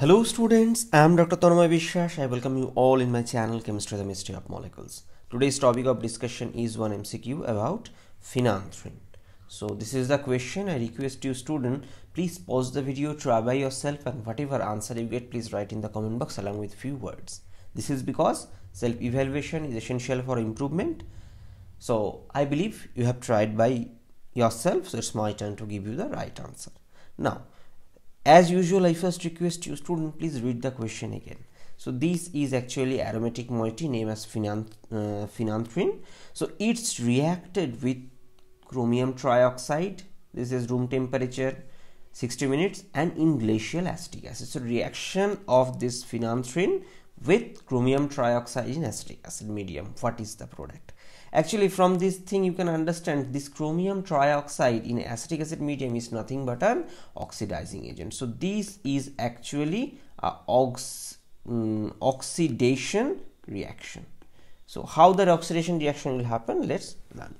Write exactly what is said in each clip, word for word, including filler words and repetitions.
Hello students, I am Doctor Tanmay Biswas. I welcome you all in my channel Chemistry the Mystery of Molecules. Today's topic of discussion is one M C Q about phenanthrene. So this is the question. I request you student, please pause the video, try by yourself, and whatever answer you get, please write in the comment box along with few words. This is because self-evaluation is essential for improvement. So I believe you have tried by yourself, so it's my turn to give you the right answer. Now, as usual, I first request you student, please read the question again. So this is actually aromatic moiety named as phenanth uh, phenanthrene. So it's reacted with chromium trioxide, this is room temperature, sixty minutes, and in glacial acetic acid. So reaction of this phenanthrene with chromium trioxide in acetic acid medium. What is the product? Actually, from this thing you can understand this chromium trioxide in acetic acid medium is nothing but an oxidizing agent. So this is actually a ox, um, oxidation reaction. So how the oxidation reaction will happen, let's learn.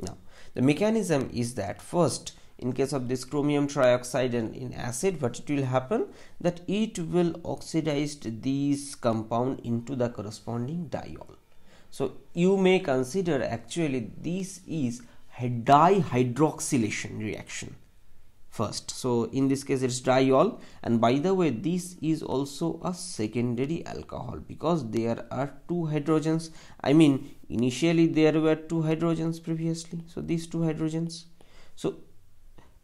Now the mechanism is that first, in case of this chromium trioxide and in acid, what it will happen that it will oxidize these compound into the corresponding diol. So you may consider actually this is a dihydroxylation reaction first. So in this case it's diol, and by the way this is also a secondary alcohol because there are two hydrogens. I mean initially there were two hydrogens previously, so these two hydrogens. So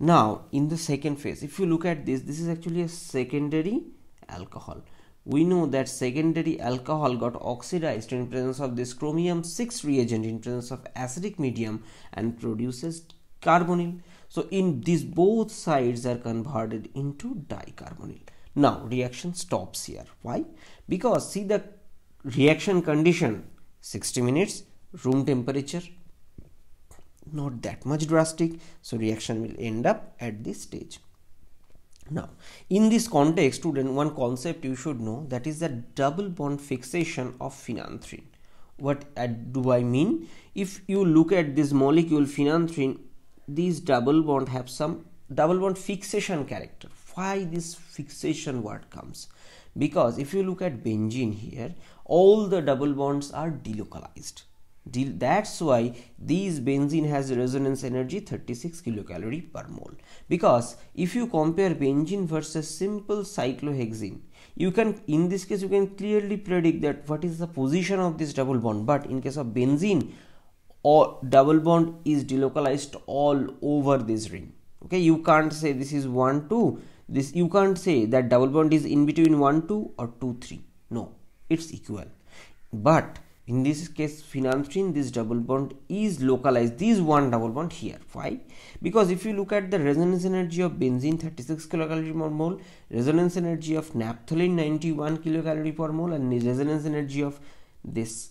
now in the second phase, if you look at this, this is actually a secondary alcohol. We know that secondary alcohol got oxidized in presence of this chromium six reagent in presence of acidic medium and produces carbonyl. So in these both sides are converted into dicarbonyl. Now reaction stops here. Why? Because see the reaction condition, sixty minutes, room temperature, not that much drastic, so reaction will end up at this stage. Now in this context student, one concept you should know, that is the double bond fixation of phenanthrene. What uh, do I mean? If you look at this molecule phenanthrene, these double bond have some double bond fixation character. Why this fixation word comes? Because if you look at benzene here, all the double bonds are delocalized. That's why these benzene has resonance energy thirty-six kilocalorie per mole. Because if you compare benzene versus simple cyclohexene, you can, in this case you can clearly predict that what is the position of this double bond. But in case of benzene, or double bond is delocalized all over this ring. Okay, you can't say this is one two. This you can't say that double bond is in between one two or two three. No, it's equal. But in this case phenanthrene, this double bond is localized, this one double bond here. Why? Because if you look at the resonance energy of benzene thirty-six kilocalorie per mole, resonance energy of naphthalene ninety-one kilocalorie per mole, and resonance energy of this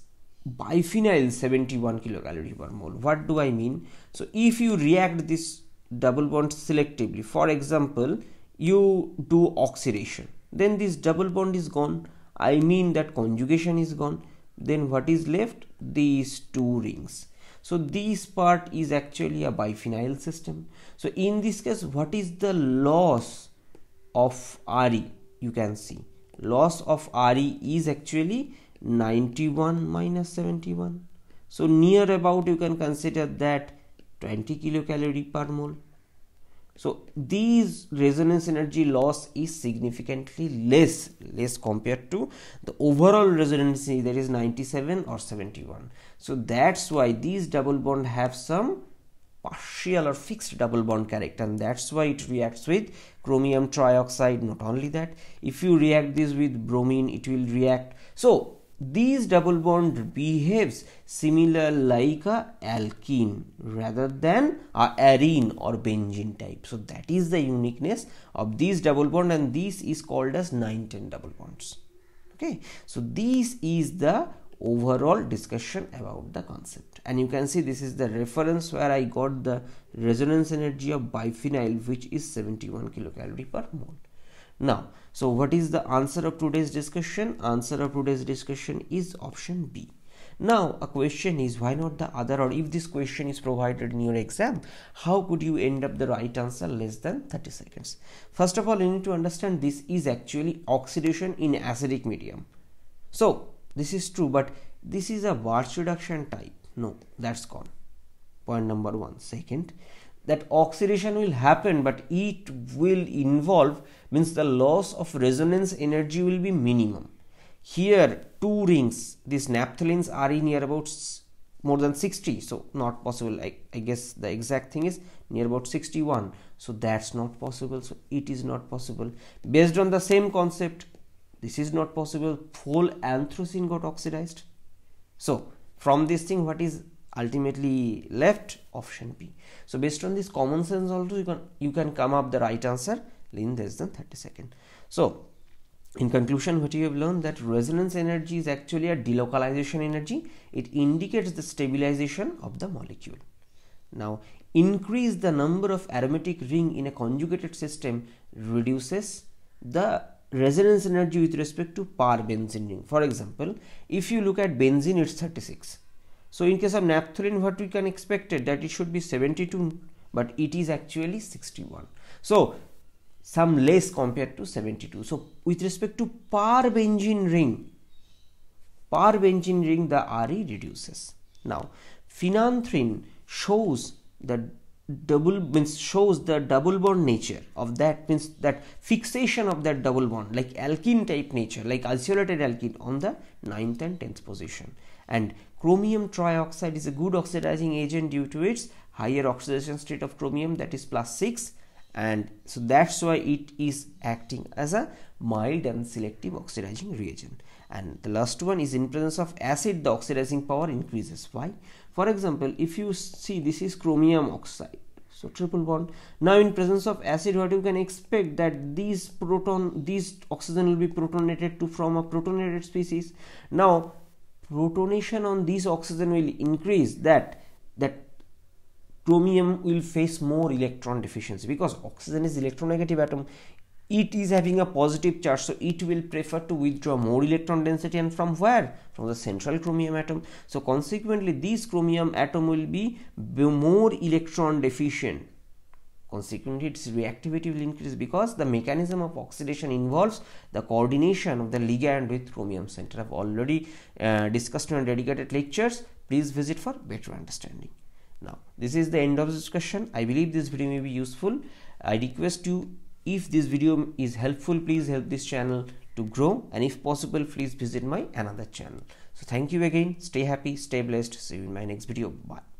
biphenyl seventy-one kilocalorie per mole. What do I mean? So if you react this double bond selectively, for example you do oxidation, then this double bond is gone. I mean that conjugation is gone. Then what is left? These two rings. So this part is actually a biphenyl system. So in this case, what is the loss of Re? You can see loss of Re is actually ninety-one minus seventy-one. So near about you can consider that twenty kilocalorie per mole. So these resonance energy loss is significantly less, less compared to the overall resonance that is ninety-seven or seventy-one. So that's why these double bond have some partial or fixed double bond character, and that's why it reacts with chromium trioxide. Not only that, if you react this with bromine, it will react. So these double bond behaves similar like a alkene rather than a arene or benzene type. So that is the uniqueness of these double bond, and this is called as nine ten double bonds. Okay, so this is the overall discussion about the concept, and you can see this is the reference where I got the resonance energy of biphenyl, which is seventy-one kilocalorie per mole. Now, so what is the answer of today's discussion? Answer of today's discussion is option B. Now a question is, why not the other? Or if this question is provided in your exam, how could you end up the right answer less than thirty seconds? First of all, you need to understand this is actually oxidation in acidic medium. So this is true, but this is a Bartsch reduction type. No, that's gone. Point number one. Second, that oxidation will happen, but it will involve, means the loss of resonance energy will be minimum. Here two rings, these naphthalenes are in near about more than sixty, so not possible. I, I guess the exact thing is near about sixty-one, so that's not possible. So it is not possible. Based on the same concept, this is not possible. Whole anthracene got oxidized. So from this thing, what is ultimately left? Option B. So based on this common sense also, you can you can come up the right answer in less than thirty seconds. So in conclusion, what you have learned, that resonance energy is actually a delocalization energy. It indicates the stabilization of the molecule. Now increase the number of aromatic ring in a conjugated system reduces the resonance energy with respect to par benzene ring. For example, if you look at benzene, it's thirty-six. So in case of naphthalene, what we can expect it, that it should be seventy-two, but it is actually sixty-one. So some less compared to seventy-two. So with respect to par benzene ring, par benzene ring, the R E reduces. Now phenanthrene shows the double, means shows the double bond nature of that, means that fixation of that double bond, like alkene type nature, like isolated alkene on the ninth and tenth position. And chromium trioxide is a good oxidizing agent due to its higher oxidation state of chromium, that is plus six. And so that's why it is acting as a mild and selective oxidizing reagent. And the last one is, in presence of acid, the oxidizing power increases. Why? For example, if you see, this is chromium oxide, so triple bond. Now in presence of acid, what you can expect, that these proton, these oxygen will be protonated to from a protonated species. Now protonation on these oxygen will increase, that that chromium will face more electron deficiency, because oxygen is electronegative atom. It is having a positive charge, so it will prefer to withdraw more electron density, and from where? From the central chromium atom. So consequently, this chromium atom will be more electron deficient. Consequently, its reactivity will increase, because the mechanism of oxidation involves the coordination of the ligand with chromium center. I have already uh, discussed in dedicated lectures. Please visit for better understanding. Now this is the end of the discussion. I believe this video may be useful. I request you, if this video is helpful, please help this channel to grow, and if possible, please visit my another channel. So thank you again. Stay happy, stay blessed. See you in my next video. Bye.